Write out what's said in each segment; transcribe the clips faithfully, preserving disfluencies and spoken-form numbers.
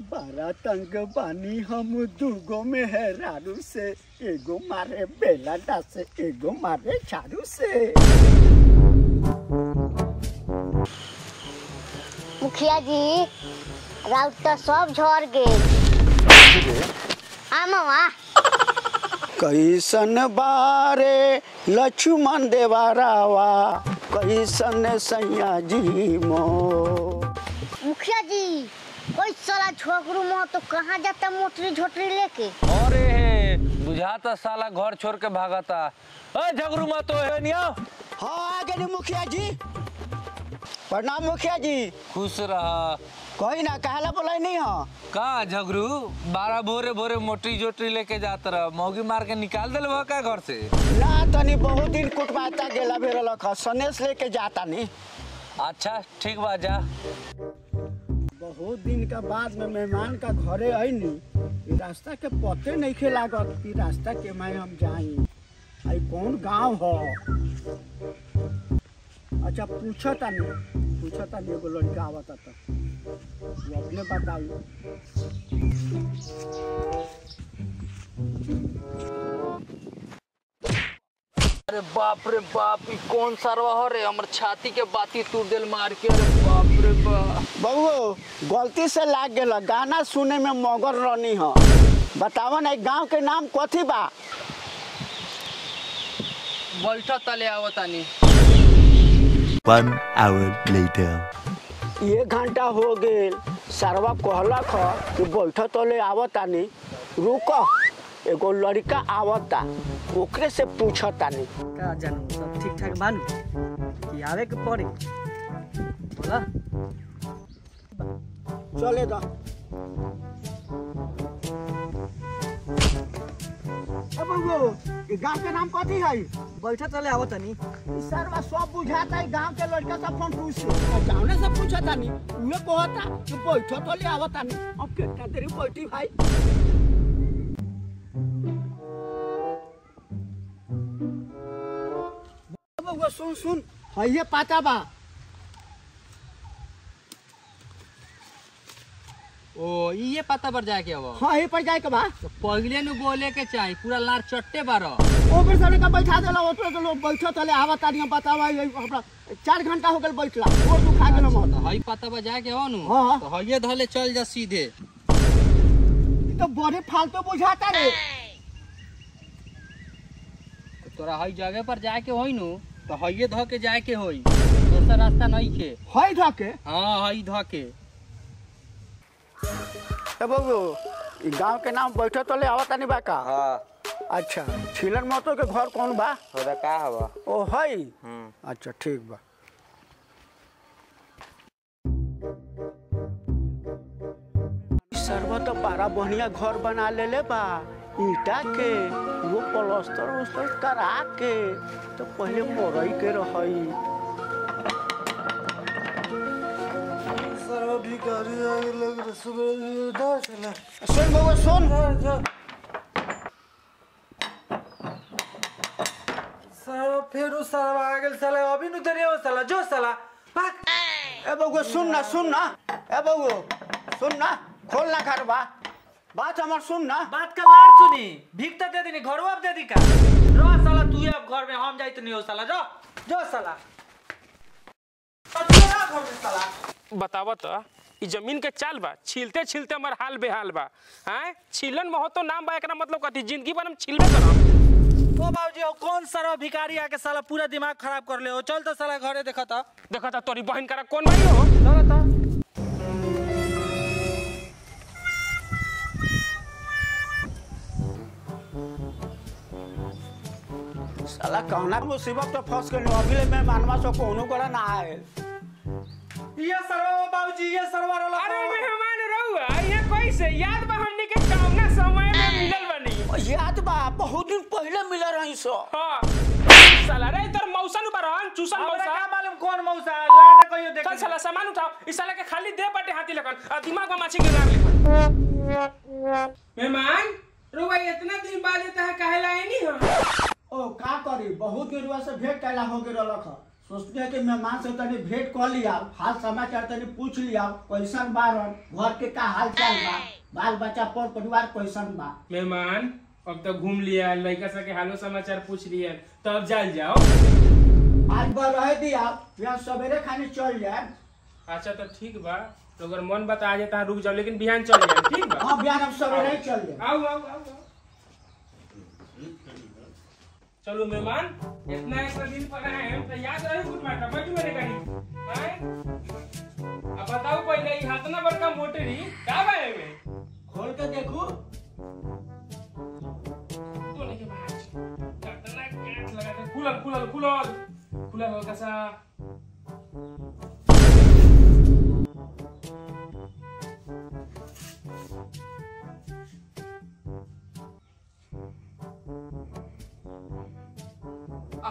बारा तंग बानी हम दूगो में है रारू से, एगो मारे बेला डासे, एगो मारे चारू से। मुखिया जी राउत तो सब झड़ गए। आमवा कैसन बारे लक्ष्मण देवरावा, कैसन सैया जी मो। मुखिया जी कोई साला झगरू महतो कहाँ जाता मोटरी झोटरी लेके? अरे हे बुझाता साला घर छोड़ के भागता। अरे झगरू महतो है निया? हाँ आ गए मुखिया जी। प्रणाम मुखिया जी। खुश रहा। कोई ना कहला बोला नहीं हो। कहाँ झगरू बारह भोरे भोरे मोटरी झोटरी लेके जाता रहा, मौगी मार के निकाल दिल वह क्या घर से? ना तनी बहुत दिन कुटबाता गेला भेरल खा सनेस लेके जाता नहीं। अच्छा ठीक बा जा। बहुत दिन का बाद में मेहमान का घरे आई नहीं, रास्ता के पते नहीं खे लागत कि रास्ता के मैं हम जाई आई कौन गांव हो। अच्छा पूछता नहीं पूछता नहीं एगो लड़का आवता था वो अपने बताओ। अरे बाप रे बाप ई कौन सरवा हो रे, हमर छाती के बाती तूर दिल मार के। अरे बाप रे बाप बहु गलती से लाग गया, गाना सुने में मगर रहनी हो। बताओ ना गांव के नाम कथी बा? बोलता तले आवतानी। One hour later. ये घंटा हो गए सरवा कहला खा कि बोलता तले आवतानी, रुको एगो लड़का आवता ओकरे से पूछतानी। का जानू सब ठीक ठाक बानू कि आवे के पड़ी? बोला चले दा। अब वो गांव के नाम कथी है? बोलता चले आवत नहीं। सरवा सब बुझाता है गांव के लड़का सब फोन पूछ जाने से पूछता नहीं, उहे कहता कि बोलता चले आवत नहीं। अब केतना देरी बोलती भाई? अब वो सुन सुन है ये पाता बा ओ ये पता पर जाए के वो। हाँ ये पर जाए के बा तो पगले नु बोले के चाहे पूरा लार चट्टे बारो ओपर साले का बैठा देला ओपर तो लोग बैठो तले आवा तानी हम बतावा हमरा चार घंटा हो गेल बैठला और तू खा गेलो मत। हई पता पर जाए के हो नु तो हइए धले चल जा सीधे। तो बड़े फालतू बुझाता रे तोरा हई जगह पर जाए के होई नु तो हइए ध के जाए के होई, दूसरा रास्ता नहीं के। हई ध के? हां हई ध के। तब वो गांव के नाम बैठो तो ले आवत नहीं बा का? हाँ। अच्छा छिलन महतो के घर कौन बा? होदा का हवा ओ हई। अच्छा ठीक बा। सरवा तो पारा बढ़िया घर बना ले ले बा ईटा के, वो प्लास्टर उस्तर करा के तो पहले मोरई के रहई। सरवा भी गाड़ी आगे लग सुन सुन सुन साला फिर साला आगे साला अभी नु तेरे हो साला जो साला भाग। ए बउवा सुन ना सुन ना ए बउवा सुन ना खोल ना खरबा बात हमर सुन ना बात का लार सुनी भीखता दे देनी घरवा अब दे दी का रो साला तू ही अब घर में हम जाइत नहीं हो साला जो जो साला तेरा घर में साला। बतावा तो ई जमीन के चाल बा छिलते छिलते हमर हाल बेहाल बा। हैं छिलन महतो नाम बा एकरा मतलब कथी? जिंदगी भर हम छिलबे करब। ओ बाबूजी ओ कौन सारा भिखारी आके साला पूरा दिमाग खराब कर ले हो। चल तो साला घरे देखता देखता तोरी बहन करा कौन भाई हो चलता। साला कहना मुसीबत तो फंस गेल अभी में मानवा से कोनो करा ना आए। ये सरवा बाबूजी ये सरवा रोला। अरे मेहमान रहुआ ये कैसे याद बा हमनी के कामना समय में मिलल बनी? याद बा बहुत दिन पहले मिला रही सो। हां साला रे तोर मौसन बरन चूसन मौसा। हमरा का मालूम कौन मौसा लाने कहियो देख। चल साला सामान उठाओ ई साला के खाली दे बटे हाथी लगन और दिमाग में माछी के लाग ले। मेहमान रहुआ इतना दिन बाद एता काहे लाए नहीं हो? ओ का करी बहुत दिन से भेंट कैला हो गेल रख सोचते कि मेहमान से तनी भेंट कर लिया, हाल समाचार तनी पूछ लिया, कैसन बारन, घर के का हाल चाल बा, बाल बच्चा पर परिवार कैसन बा। मेहमान अब तो घूम लिया, लड़का से के हालो समाचार पूछ लिया, तो अब चल जाओ। आज बार रह दिया, यहाँ सवेरे खाने चल जाए। अच्छा तो ठीक बा, तो अगर मन बता आ जाता रुक जाओ, लेकिन बिहान चल जाए, ठीक बा? हां बिहान अब सवेरे चल जाए। आओ आओ आओ। चलो मेहमान, इतना एक दिन पड़ा है, हम तो याद रहे गुड माता बैठ मेरे कहीं हैं। अब बताओ पहले ये हाथना भर का मोटरी का बारे में खोल के देखो तो लेके बाहर कितना कैच लगा के खुलल खुलल खुलल खुलल हल्का सा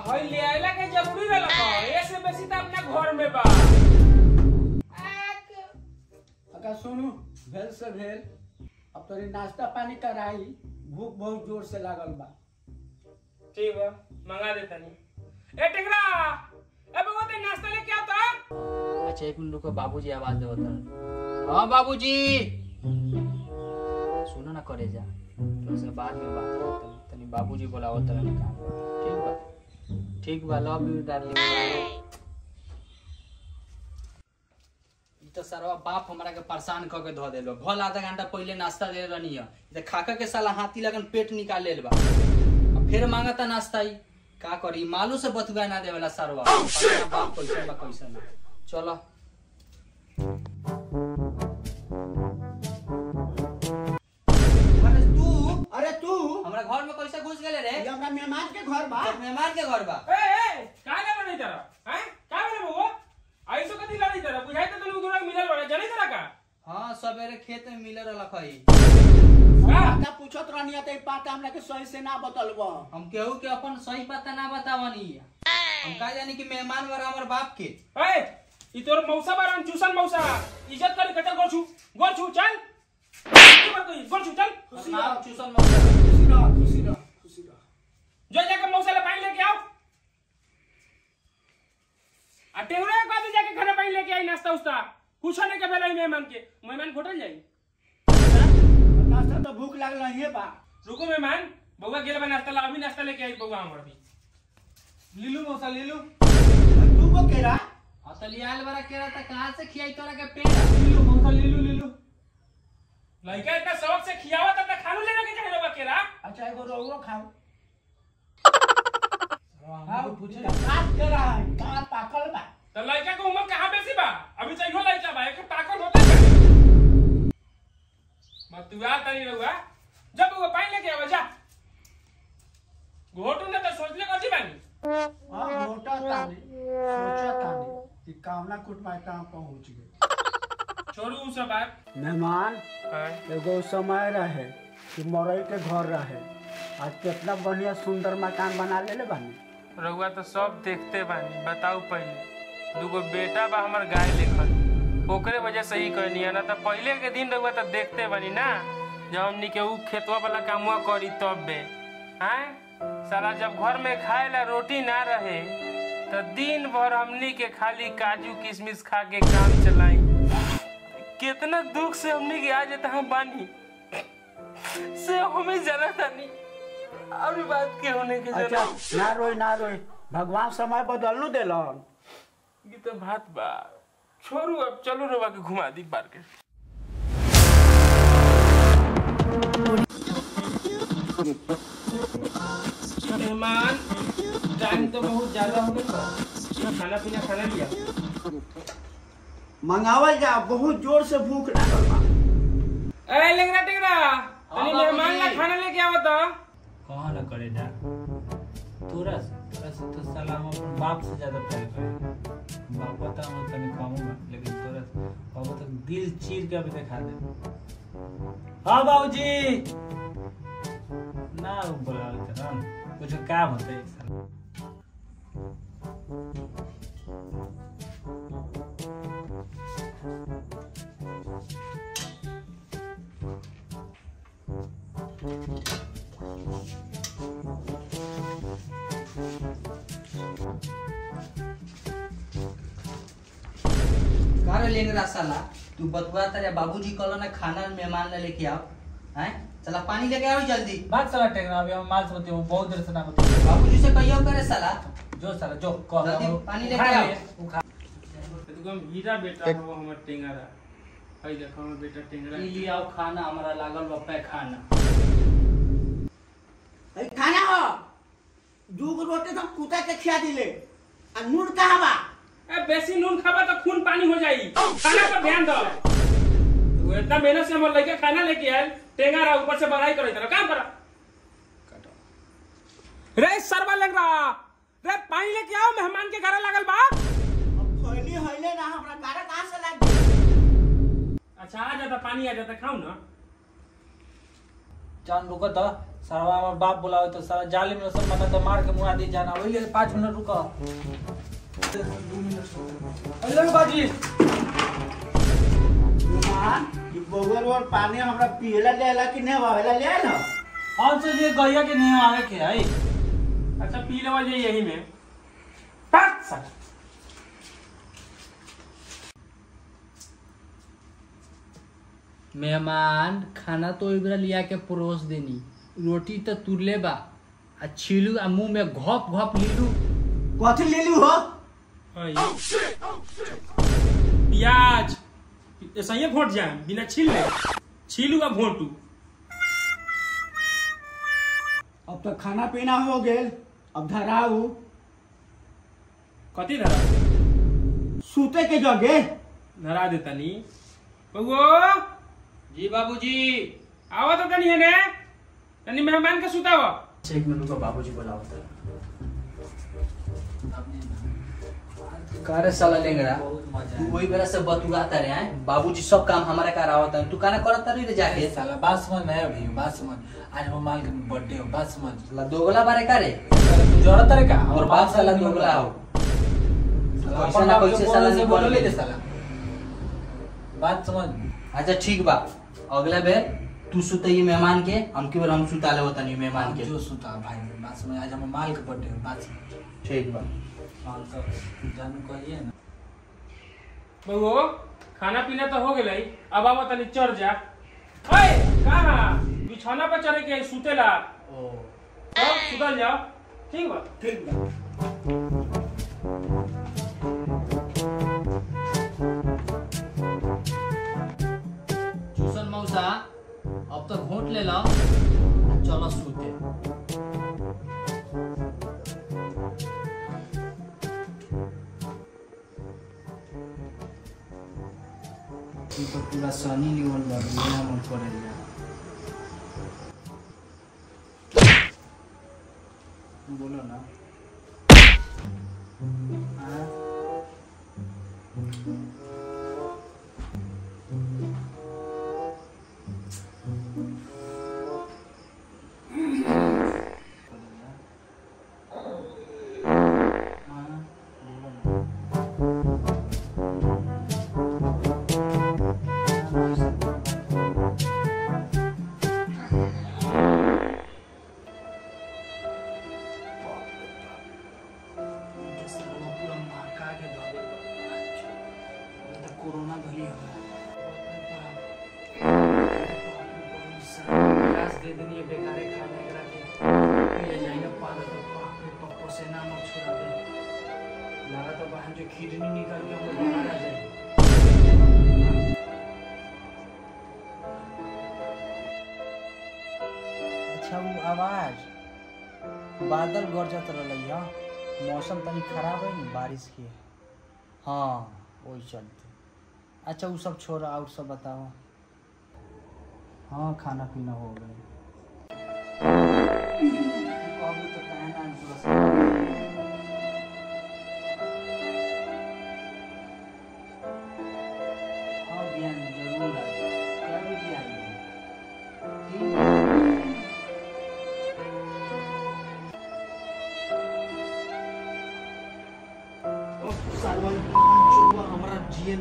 होय ले आइला के जरूरी रहला त ऐसे बेसी त अपना घर में बा। अका सुनू भेल से भेल अब तोरी नाश्ता पानी कराई, भूख बहुत जोर से लागल बा। ठीक बा मंगा दे तनी। ए टिकरा ए बगो ते नाश्ता लेके आ त। अच्छा एक मिनट रुको, बाबूजी आवाज देव त। हां बाबूजी सुनो ना करे जा, तो से बाद में बात करब तनी। बाबूजी बोलाओ त काम, ठीक बा? ठीक बा, लव यू डार्लिंग। ई त सारा बाप हमरा के परेशान क के ध देलो। भल आधा घंटा पहले नाश्ता दे रहनी है, ई त खाका के साला हाथी लगन पेट निकाल लेल बा, अब फिर मांगता नाश्ता। ई का करी मालू से बतुआ ना देवला सारवा। बाप कैसे बा कैसे ना। चलो हमरा घर में कैसे घुस गेले रे? ये हमरा मेहमान के घर बा। मेहमान के घर बा। ए ए का ले बने तरा? हैं? का बने बबुआ? आइसो कथि लानी तरा? बुझाई त तनु दोरा मिलल बा जने तरा का? हां सबेरे खेत में मिलल रहल खई। का का पूछत रहनी त पाता हमरा के सही से ना बतलबो। हम केहू के अपन सही पता ना बतावनी। हम का जानी कि मेहमान बरा हमर बाप के। ए ई तोर मौसा बरन चूसन मौसा। इज्जत कर कतर कर छु। गोर छु चल। गोर छु चल। ना चूसन मौसा। खुशी रह, खुशी रह। जो जाके मौसा ले पानी लेके आओ। आ टेहुरा का तो जाके घर पानी लेके आई नाश्ता उस्ता। कुछ नहीं के भेलई मेहमान के। मेहमान घोटल जाई। नाश्ता तो भूख लागल हे बा। रुको मेहमान, बौवा गेल बा नाश्ता ला, अभी नाश्ता लेके आई बौवा हमर भी। ले लो मौसा ले लो। तू को केरा? असली आयल वाला केरा त कहां से खियाई तोरा के पेट? ले लो मौसा ले लो ले लो। लइका इतना शौक से खियावा त खानु लेना के चाहलो बा केरा। अच्छा एगो रोगरो खाओ। हां पूछे बात कर रहा है, का पाकल बा? त लइका के उम्र कहां बेसी बा? अभी चाहियो लइका बा, एक पाकल होता है। मतुआ तनी रहुआ, जब वो पानी लेके आवे जा। घोटू ने त सोचले कथि बानी? हां घोटा तानी, सोचा तानी कि कामना कुट पाए काम पहुंच गए। छोड़ू उस बात। मेहमान एगो समय रहे कि मोरई के घर रहे, आज कितना बढ़िया सुंदर मकान बना लेले बानी। रउआ तो सब देखते बानी, बताऊ पहले दूगो बेटा बा हमर गाय लेखल, ओकरे वजह से ही कहनी है ना, तो पहले के दिन रउआ तो देखते बनी ना, जब हमनी के ऊ खेतवा वाला कामवा करी तब बे। हैं साला जब घर में खाए ला रोटी ना रहे तो दिन भर हमनी के खाली काजू किशमिश खा के काम चलाई। कितना दुख से हमनी के आज तक हम बानी से हमें जरा तनी और बात के होने के जरा। अच्छा ना रोई ना रोई, भगवान समय बदलनु देलन। ई त बात बा। छोरू अब चलो रोवा के घुमा दी पार के। मेहमान टाइम तो बहुत ज्यादा हो गइल बा, खाना पीना खा लिया? मंगावल जा, बहुत जोर से भूख लागल बा। ए लेंगरा टेंगरा तनी मेहमान ला खाना लेके आवा त। कहां ना करे जा तोरा से, तोरा से तो साला हम अपन बाप से ज्यादा प्यार करे। बाप पता हम तनी कम बा, लेकिन तोरा बाप तक दिल चीर के अभी दिखा दे। हां बाबूजी ना बोला इतना कुछ काम होते साला। में लेंगे रसाला। तू बतवा तेरे बाबूजी कल ना खाना मेहमान ना लेके आओ हैं। चला पानी लेके आओ जल्दी। बात साला टेंगरा अभी हम माल सोते हो बहुत देर से ना होते। बाबूजी से कहियो करे साला जो साला जो कह जल्दी पानी लेके आओ। एकदम हीरा बेटा हो हमर टेंगरा। भाई देखो हमर बेटा टेंगरा ले आओ खाना हमरा लागल बा पैखाना। अरे खाना हो दूगो रोटी हम कुत्ता के खिया दिले। आ नून कहां बा? ए बेसी नून खाबा तो खून पानी हो जाई। खाना पर ध्यान दो। तू इतना मेहनत से हमर लइका खाना लेके आइल टेंगारा ऊपर से बड़ाई करई त काम करा काटो। रे सरवा लग रहा रे पानी लेके आओ मेहमान के घर लागल बा। अब फैली हइले ना हमरा घर कहां से लाग गेल। अच्छा आ जाता पानी आ जाता खाऊ ना। जान रुको तो सरवा हमर बाप बुलाओ तो सारा जालिम ने सब मत तो मार के मुआ दी जाना ओइले पाँच मिनट रुको। अरे बाजी मां ये बगर और पानी हमरा पिएला लेला कि नै वाला ले न हम से ये गैया के नै आवे के है। अच्छा पी लेवा जे यही में पाक सा। मेहमान खाना तो इबरा लिया के परोस देनी रोटी तो तुरले बा आ छिलू आ मुंह में घोप घोप लीलू कथी लीलू हो प्याज ऐसा ही भोट जाए बिना छिलले छिलू आ भोटू। अब तो खाना पीना हो गेल अब धराऊ कथी धरा सूते के जगे धरा देता नी बगो। जी बाबूजी आवा तो तनी है ने तनी मेहमान के सुतावा। एक मिनट को बाबूजी बुलाओ तो कारे साला लेंगड़ा तू वही बेरा से बतुराता रे हैं बाबूजी सब काम हमारे करावत हैं तू काना करत रे जाके साला बात समझ में अभी बात समझ। आज हम माल के बर्थडे हो बात समझ ला दोगला बारे करे तू जरत रे का और बात साला दोगला हो साला कैसे साला से बोल ले साला बात समझ। अच्छा ठीक बा अगला बेर तू सुतई मेहमान के हम के बेर हम सुताले होता नहीं मेहमान के जो सुता भाई बात समझ। आज हम माल के बर्थडे है बात समझ। ठीक बा माल तो जानू कहिए ना बबू खाना पीना तो हो गेलई अब आवा तनी चढ़ जा। ओए कहां बिछाना पर चढ़े के सुतेला ओ सब सुतल जा। ठीक बा ठीक बा। अब तो घोट ले ला चलो सूते। तो पूरा सानी निवल बढ़िया मन करे लिया बोलो ना किडनी निकाल के हम बाहर आ जाए। अच्छा वो आवाज बादल गरजत रहलैया मौसम तनी खराब है नी बारिश के हाँ वही चलते। अच्छा वो सब छोड़ और सब बताओ। हाँ खाना पीना हो गया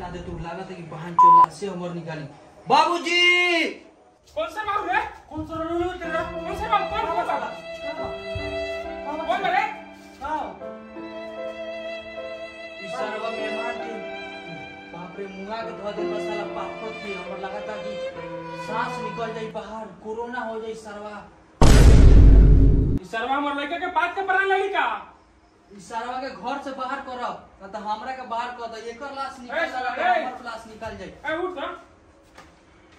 ना दे तू लागत है कि बहन चोला से हमर निकाली। बाबूजी कौन सा मारू रे कौन सा रो तेरा कौन सा मारू कौन होगा साला कौन करे हां इस सरवा मेहमान के बाप बापरे मुंगा के धो दे मसाला पापड़ के हमर लगाता कि सांस निकल जाई बाहर कोरोना हो जाई सरवा। ई सरवा हमर लइका के बात के परान लगी का ई सरवा के घर से बाहर करब त हमरा के बाहर कर द एकर लाश निकल जाला हमर लाश निकल जाई। ए उठ त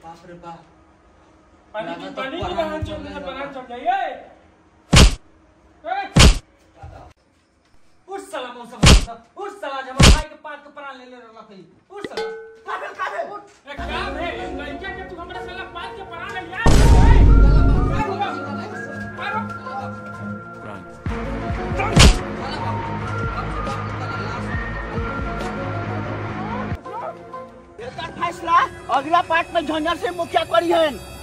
बाप रे बाप पानी की पानी की बाहर चल जा बाहर चल जा। ए ए उस साला मौसम था उस साला जमा भाई के पात के प्राण ले ले रहला कई उस साला काबे काबे ए काम है लइका के तू हमरा साला पात के प्राण ले यार ए साला मारो मारो प्राण प्राण साला बाप का लाश ये का फैसला अगला पार्ट में झंझर से मुखिया करी हन।